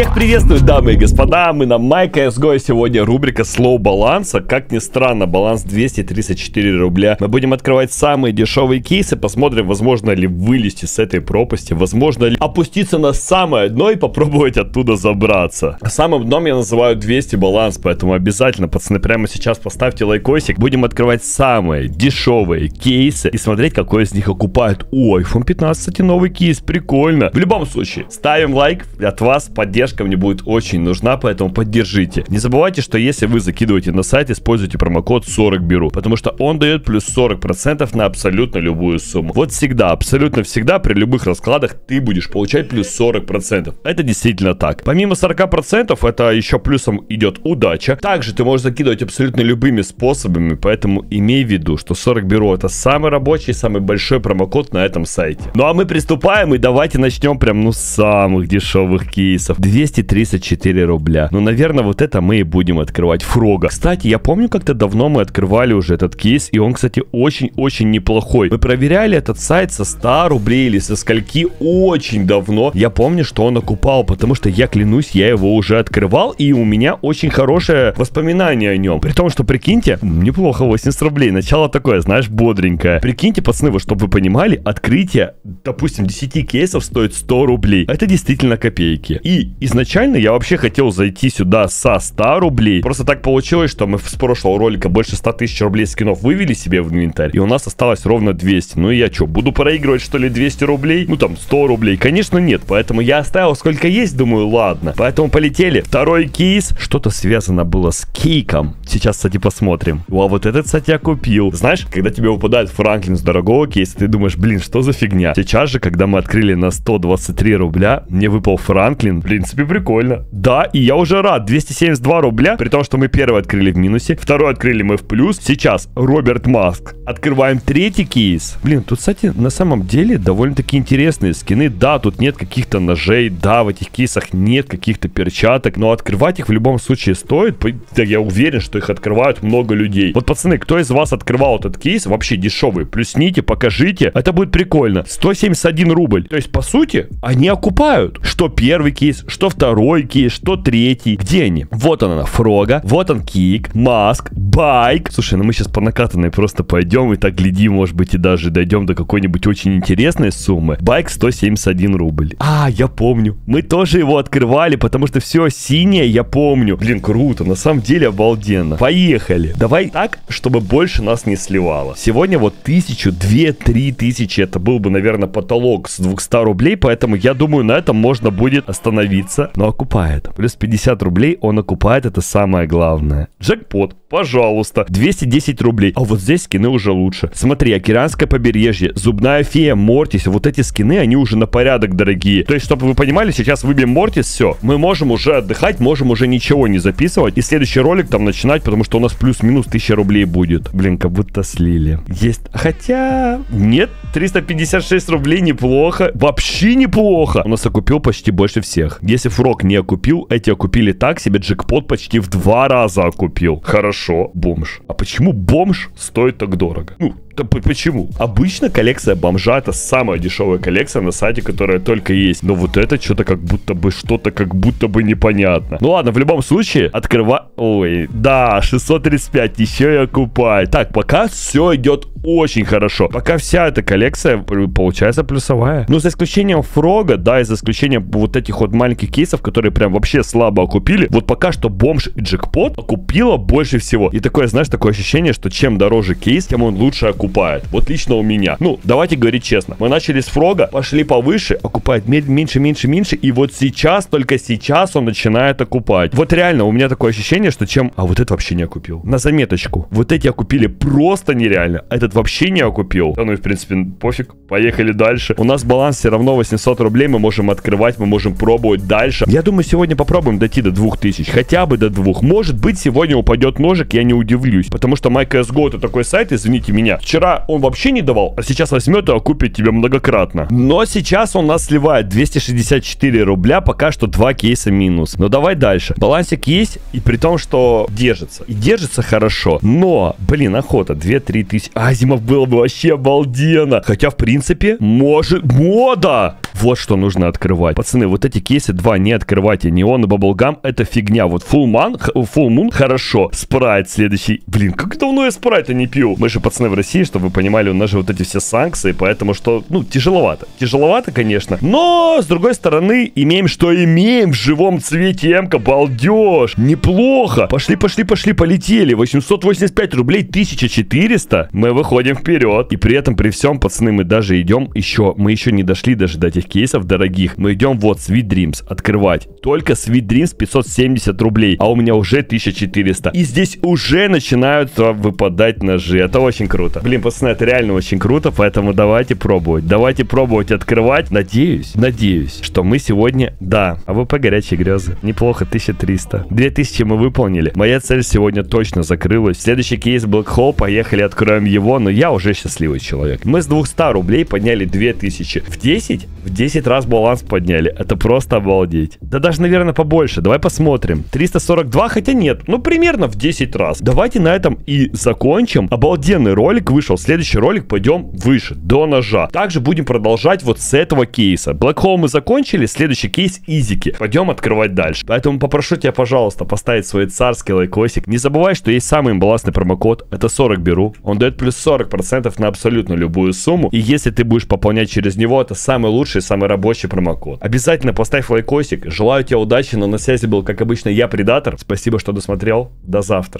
Всех приветствую, дамы и господа, мы на MYCSGO, и сегодня рубрика слоу баланса. Как ни странно, баланс 234 рубля. Мы будем открывать самые дешевые кейсы, посмотрим, возможно ли вылезти с этой пропасти, возможно ли опуститься на самое дно и попробовать оттуда забраться. Самым дном я называю 200 баланс, поэтому обязательно, пацаны, прямо сейчас поставьте лайкосик. Будем открывать самые дешевые кейсы и смотреть, какой из них окупают. О, iPhone 15, кстати, новый кейс, прикольно. В любом случае, ставим лайк, от вас поддержка мне будет очень нужна, поэтому поддержите. Не забывайте, что если вы закидываете на сайт, используйте промокод 40беру, потому что он дает плюс 40% на абсолютно любую сумму. Вот всегда, абсолютно всегда, при любых раскладах ты будешь получать плюс 40%. Это действительно так. Помимо 40%, это еще плюсом идет удача. Также ты можешь закидывать абсолютно любыми способами, поэтому имей в виду, что 40беру это самый рабочий, самый большой промокод на этом сайте. Ну а мы приступаем, и давайте начнем прям с самых дешевых кейсов. 234 рубля. Ну, наверное, вот это мы и будем открывать. Фрога. Кстати, я помню, как-то давно мы открывали уже этот кейс, и он, кстати, очень-очень неплохой. Мы проверяли этот сайт со 100 рублей или со скольки очень давно. Я помню, что он окупал, потому что, я клянусь, я его уже открывал, и у меня очень хорошее воспоминание о нем. При том, что, прикиньте, неплохо, 80 рублей. Начало такое, знаешь, бодренькое. Прикиньте, пацаны, вот, чтобы вы понимали, открытие, допустим, 10 кейсов стоит 100 рублей. Это действительно копейки. И изначально я вообще хотел зайти сюда со 100 рублей. Просто так получилось, что мы с прошлого ролика больше 100 тысяч рублей скинов вывели себе в инвентарь. И у нас осталось ровно 200. Ну и я что, буду проигрывать, что ли, 200 рублей? Ну там 100 рублей. Конечно, нет. Поэтому я оставил сколько есть. Думаю, ладно. Поэтому полетели. Второй кейс. Что-то связано было с кейком. Сейчас, кстати, посмотрим. А вот этот, кстати, я купил. Знаешь, когда тебе выпадает Франклин с дорогого кейса, ты думаешь, блин, что за фигня? Сейчас же, когда мы открыли на 123 рубля, мне выпал Франклин. В принципе, прикольно. Да, и я уже рад. 272 рубля, при том, что мы первый открыли в минусе, второй открыли мы в плюс. Сейчас Роберт Маск. Открываем третий кейс. Блин, тут, кстати, на самом деле довольно-таки интересные скины. Да, тут нет каких-то ножей, да, в этих кейсах нет каких-то перчаток, но открывать их в любом случае стоит. Я уверен, что их открывают много людей. Вот, пацаны, кто из вас открывал этот кейс, вообще дешевый, плюсните, покажите. Это будет прикольно. 171 рубль. То есть, по сути, они окупают. Что первый кейс, что второй кейс, что третий. Где они? Вот она, Фрога. Вот он, Кик, Маск, Байк. Слушай, ну мы сейчас по накатанной просто пойдем. И так, гляди, может быть, и даже дойдем до какой-нибудь очень интересной суммы. Байк 171 рубль. А, я помню. Мы тоже его открывали, потому что все синее, я помню. Блин, круто. На самом деле обалденно. Поехали. Давай так, чтобы больше нас не сливало. Сегодня вот 1000, 2000, 3000. Это был бы, наверное, потолок с 200 рублей. Поэтому, я думаю, на этом можно будет остановиться. Но окупает. Плюс 50 рублей он окупает, это самое главное. Джекпот, пожалуйста. 210 рублей. А вот здесь скины уже лучше. Смотри, Океанское побережье, Зубная фея, Мортис. Вот эти скины, они уже на порядок дорогие. То есть, чтобы вы понимали, сейчас выбьем Мортис, все. Мы можем уже отдыхать, можем уже ничего не записывать. И следующий ролик там начинать, потому что у нас плюс-минус 1000 рублей будет. Блин, как будто слили. Есть. Хотя... Нет, 356 рублей неплохо. Вообще неплохо. У нас окупил почти больше всех. Если Фрог не окупил, эти окупили так себе, джекпот почти в 2 раза окупил. Хорошо, бомж. А почему бомж стоит так дорого? Ну, да почему? Обычно коллекция бомжа — это самая дешевая коллекция на сайте, которая только есть. Но вот это что-то как будто бы, что-то как будто бы непонятно. Ну ладно, в любом случае, открывай... Ой, да, 635, еще и окупай. Так, пока все идет очень хорошо. Пока вся эта коллекция получается плюсовая. Ну, за исключением Фрога, да, и за исключением вот этих вот маленьких кейсов, которые прям вообще слабо окупили. Вот пока что бомж и джекпот окупила больше всего. И такое, знаешь, такое ощущение, что чем дороже кейс, тем он лучше окупает. Вот лично у меня. Ну, давайте говорить честно. Мы начали с Фрога, пошли повыше, окупает меньше, меньше, меньше. И вот сейчас, только сейчас он начинает окупать. Вот реально у меня такое ощущение, что чем... А вот это вообще не окупил. На заметочку. Вот эти окупили просто нереально. Этот вообще не окупил. Да ну и в принципе пофиг. Поехали дальше. У нас баланс все равно 800 рублей. Мы можем открывать, мы можем пробовать дальше. Я думаю, сегодня попробуем дойти до 2000. Хотя бы до 2. Может быть, сегодня упадет ножик, я не удивлюсь. Потому что MyCSGO — это такой сайт, извините меня, вчера он вообще не давал, а сейчас возьмет и окупит тебе многократно. Но сейчас он нас сливает 264 рубля, пока что 2 кейса минус. Но давай дальше. Балансик есть, и при том, что держится. И держится хорошо. Но, блин, охота, 2-3 тысячи. Азимов было бы вообще обалденно. Хотя, в принципе, может... Мода! Вот что нужно открывать. Пацаны, вот эти кейсы 2 не открывайте. Неон и Баблгам — это фигня. Вот Full Moon хорошо. Спрайт следующий. Блин, как давно я спрайта не пью. Мы же, пацаны, в России, чтобы вы понимали, у нас же вот эти все санкции. Поэтому что, ну, тяжеловато. Тяжеловато, конечно. Но, с другой стороны, имеем, что имеем в живом цвете. Эмка, балдеж. Неплохо. Пошли, пошли, пошли, полетели. 885 рублей, 1400. Мы выходим вперед. И при этом, при всем, пацаны, мы даже идем еще. Мы еще не дошли даже до этих кейсов дорогих. Мы идем вот Sweet Dreams открывать. Только Sweet Dreams 570 рублей, а у меня уже 1400. И здесь уже начинают выпадать ножи. Это очень круто. Блин, пацаны, это реально очень круто, поэтому давайте пробовать. Давайте пробовать открывать. Надеюсь, что мы сегодня... Да, АВП горячие грезы. Неплохо, 1300. 2000 мы выполнили. Моя цель сегодня точно закрылась. Следующий кейс Black Hole. Поехали, откроем его, но я уже счастливый человек. Мы с 200 рублей подняли 2000. В 10 раз баланс подняли. Это просто обалдеть. Да даже, наверное, побольше. Давай посмотрим. 342, хотя нет. Ну, примерно в 10 раз. Давайте на этом и закончим. Обалденный ролик вышел. Следующий ролик пойдем выше, до ножа. Также будем продолжать вот с этого кейса. Black Hole мы закончили. Следующий кейс Изики. Пойдем открывать дальше. Поэтому попрошу тебя, пожалуйста, поставить свой царский лайкосик. Не забывай, что есть самый балансный промокод. Это 40беру. Он дает плюс 40% на абсолютно любую сумму. И если ты будешь пополнять через него, это самый лучший, самый рабочий промокод. Обязательно поставь лайкосик. Желаю тебе удачи, но на связи был, как обычно, я, Предатор. Спасибо, что досмотрел. До завтра.